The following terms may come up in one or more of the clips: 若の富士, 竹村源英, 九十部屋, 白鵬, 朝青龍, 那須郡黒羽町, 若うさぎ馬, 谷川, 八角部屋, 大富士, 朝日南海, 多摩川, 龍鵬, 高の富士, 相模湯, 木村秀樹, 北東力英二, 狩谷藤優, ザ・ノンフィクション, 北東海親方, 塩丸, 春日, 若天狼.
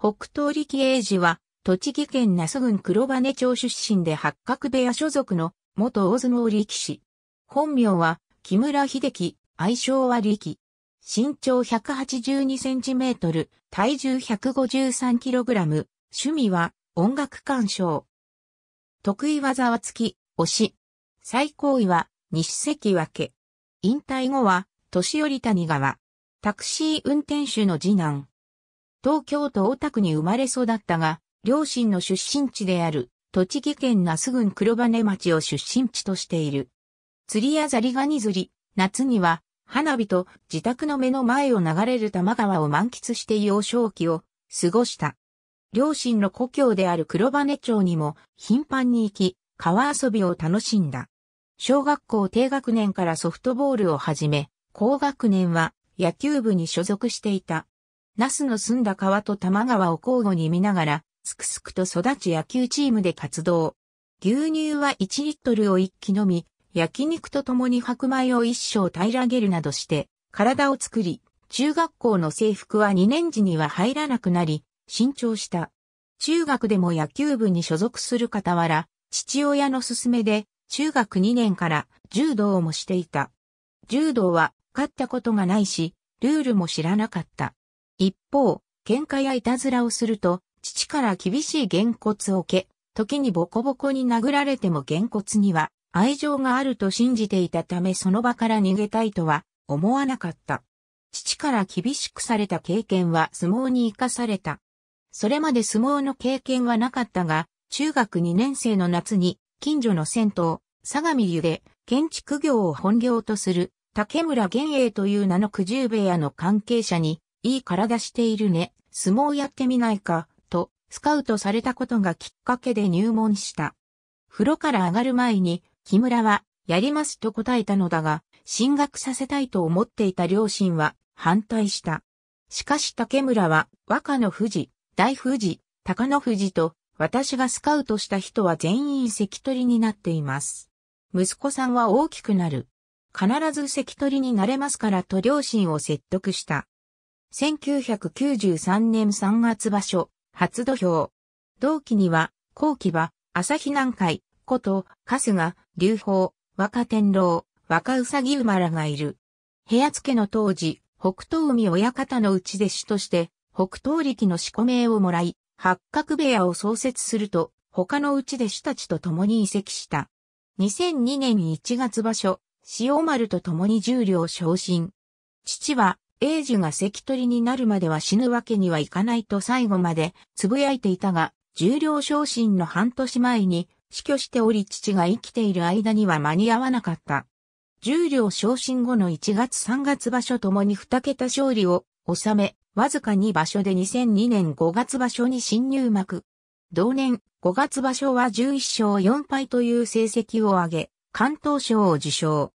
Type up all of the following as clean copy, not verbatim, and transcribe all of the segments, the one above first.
北東力英二は、栃木県那須郡黒羽町出身で八角部屋所属の元大相撲力士。本名は木村秀樹、愛称は力。身長182センチメートル、体重153キログラム、趣味は音楽鑑賞。得意技は突き、押し。最高位は西関脇。引退後は年寄谷川。タクシー運転手の次男。東京都大田区に生まれ育ったが、両親の出身地である、栃木県那須郡黒羽町を出身地としている。釣りやザリガニ釣り、夏には、花火と自宅の目の前を流れる多摩川を満喫して幼少期を過ごした。両親の故郷である黒羽町にも頻繁に行き、川遊びを楽しんだ。小学校低学年からソフトボールを始め、高学年は野球部に所属していた。那須の澄んだ川と多摩川を交互に見ながら、すくすくと育ち野球チームで活動。牛乳は1リットルを一気飲み、焼肉と共に白米を一升平らげるなどして、体を作り、中学校の制服は2年時には入らなくなり、新調した。中学でも野球部に所属する傍ら、父親の勧めで、中学2年から柔道もしていた。柔道は勝ったことがないし、ルールも知らなかった。一方、喧嘩やいたずらをすると、父から厳しいげんこつを受け、時にボコボコに殴られてもげんこつには愛情があると信じていたためその場から逃げたいとは思わなかった。父から厳しくされた経験は相撲に生かされた。それまで相撲の経験はなかったが、中学2年生の夏に近所の銭湯、相模湯で建築業を本業とする竹村源英という名の九十部屋の関係者に、いい体しているね、相撲やってみないか、と、スカウトされたことがきっかけで入門した。風呂から上がる前に、木村は、やりますと答えたのだが、進学させたいと思っていた両親は、反対した。しかし竹村は、若の富士、大富士、高の富士と、私がスカウトした人は全員関取になっています。息子さんは大きくなる。必ず関取になれますからと両親を説得した。1993年3月場所、初土俵。同期には、後期は、朝日南海、こと、春日、龍鵬、若天狼、若うさぎ馬らがいる。部屋付けの当時、北東海親方の内弟子として、北東力の四股名をもらい、八角部屋を創設すると、他の内弟子たちと共に移籍した。2002年1月場所、塩丸と共に十両昇進。父は、英二が関取になるまでは死ぬわけにはいかないと最後までつぶやいていたが、十両昇進の半年前に死去しており父が生きている間には間に合わなかった。十両昇進後の1月3月場所ともに2桁勝利を収め、わずか2場所で2002年5月場所に新入幕。同年5月場所は11勝4敗という成績を上げ、敢闘賞を受賞。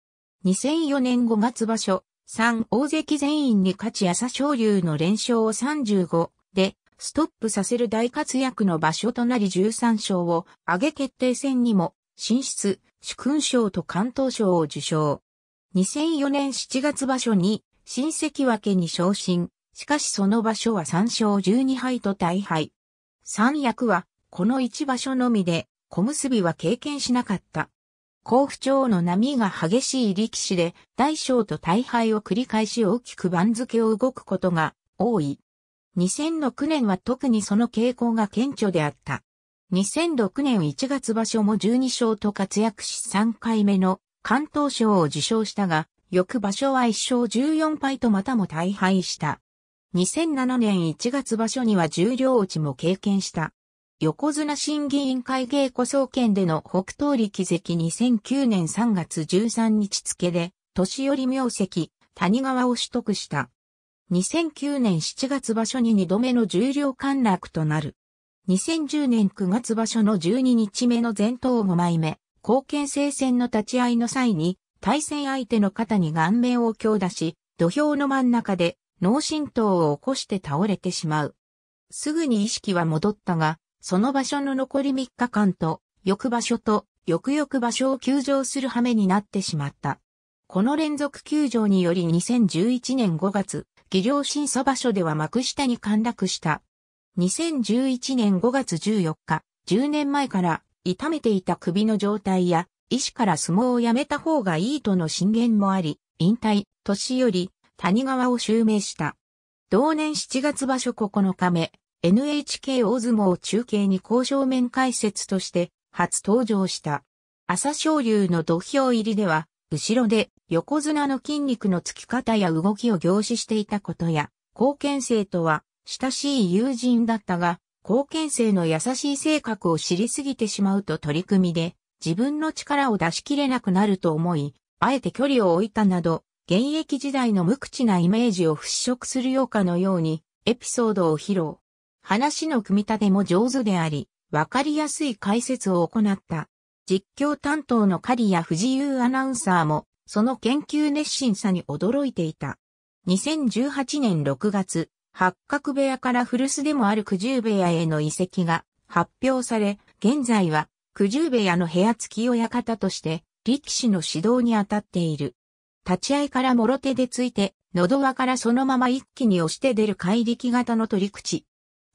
2004年5月場所。3大関全員に勝ち朝青龍の連勝を35でストップさせる大活躍の場所となり13勝を挙げ決定戦にも進出、殊勲賞と敢闘賞を受賞。2004年7月場所に新関脇に昇進、しかしその場所は3勝12敗と大敗。三役はこの1場所のみで小結は経験しなかった。好不調の波が激しい力士で、大勝と大敗を繰り返し大きく番付を動くことが多い。2006年は特にその傾向が顕著であった。2006年1月場所も12勝と活躍し3回目の敢闘賞を受賞したが、翌場所は1勝14敗とまたも大敗した。2007年1月場所には十両落ちも経験した。横綱審議委員会稽古総見での北東力関2009年3月13日付で、年寄名跡、谷川を取得した。2009年7月場所に2度目の十両陥落となる。2010年9月場所の12日目の全頭5枚目、後見性戦の立ち合いの際に、対戦相手の肩に顔面を強打し、土俵の真ん中で脳震盪を起こして倒れてしまう。すぐに意識は戻ったが、その場所の残り3日間と、翌場所と、翌々場所を休場する羽目になってしまった。この連続休場により2011年5月、技量審査場所では幕下に陥落した。2011年5月14日、10年前から痛めていた首の状態や、医師から相撲をやめた方がいいとの進言もあり、引退、年より谷川を襲名した。同年7月場所9日目、NHK 大相撲中継に向正面解説として初登場した。朝青龍の土俵入りでは、後ろで横綱の筋肉のつき方や動きを凝視していたことや、後見生とは親しい友人だったが、後見生の優しい性格を知りすぎてしまうと取り組みで、自分の力を出し切れなくなると思い、あえて距離を置いたなど、現役時代の無口なイメージを払拭するようかのように、エピソードを披露。話の組み立ても上手であり、わかりやすい解説を行った。実況担当の狩谷藤優アナウンサーも、その研究熱心さに驚いていた。2018年6月、八角部屋から古巣でもある九十部屋への移籍が発表され、現在は、九十部屋の部屋付き親方として力士の指導に当たっている。立ち合いからもろ手でついて、喉輪からそのまま一気に押して出る怪力型の取り口。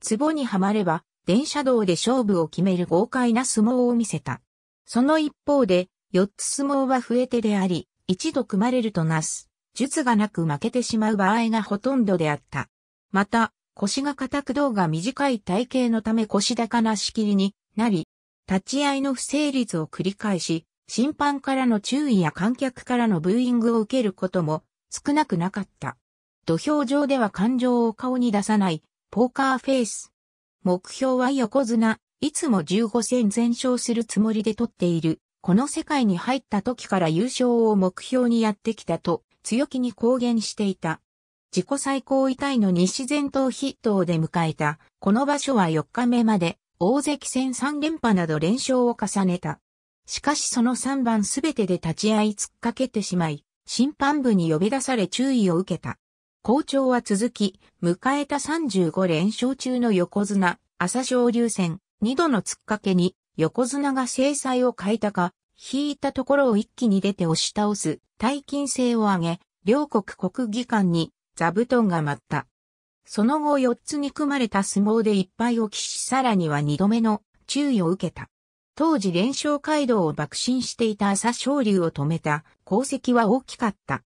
壺にはまれば、電車道で勝負を決める豪快な相撲を見せた。その一方で、四つ相撲は増え手であり、一度組まれるとなす、術がなく負けてしまう場合がほとんどであった。また、腰が硬く胴が短い体型のため腰高な仕切りになり、立ち合いの不成立を繰り返し、審判からの注意や観客からのブーイングを受けることも少なくなかった。土俵上では感情を顔に出さないポーカーフェイス。目標は横綱、いつも15戦全勝するつもりで取っている。この世界に入った時から優勝を目標にやってきたと強気に公言していた。自己最高位タイの西前頭筆頭で迎えた。この場所は4日目まで。大関戦3連覇など連勝を重ねた。しかしその3番すべてで立ち合い突っかけてしまい、審判部に呼び出され注意を受けた。好調は続き、迎えた35連勝中の横綱、朝青龍戦、2度の突っかけに、横綱が精彩を欠いたか、引いたところを一気に出て押し倒す、大金星を上げ、両国国技館に座布団が舞った。その後4つに組まれた相撲で1敗を喫しさらには2度目の注意を受けた。当時連勝街道を爆心していた朝青龍を止めた功績は大きかった。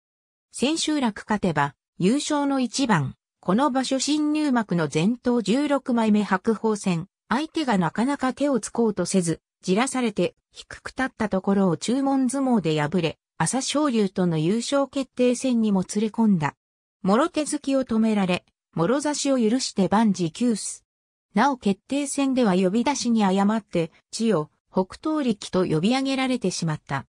千秋楽勝てば優勝の一番、この場所新入幕の前頭16枚目白鵬戦、相手がなかなか手をつこうとせず、じらされて低く立ったところを注文相撲で敗れ、朝青龍との優勝決定戦にもつれ込んだ。諸手突きを止められ、諸差しを許して万事休す。なお決定戦では呼び出しに誤って、地を北東力と呼び上げられてしまった。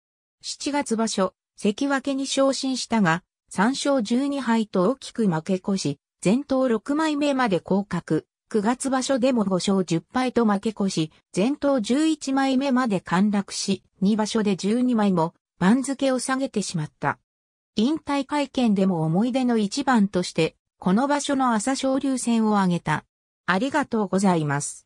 7月場所、関脇に昇進したが、3勝12敗と大きく負け越し、前頭6枚目まで降格。9月場所でも5勝10敗と負け越し、前頭11枚目まで陥落し、2場所で12枚も番付を下げてしまった。引退会見でも思い出の一番として、この場所の朝青龍戦を挙げた。ありがとうございます。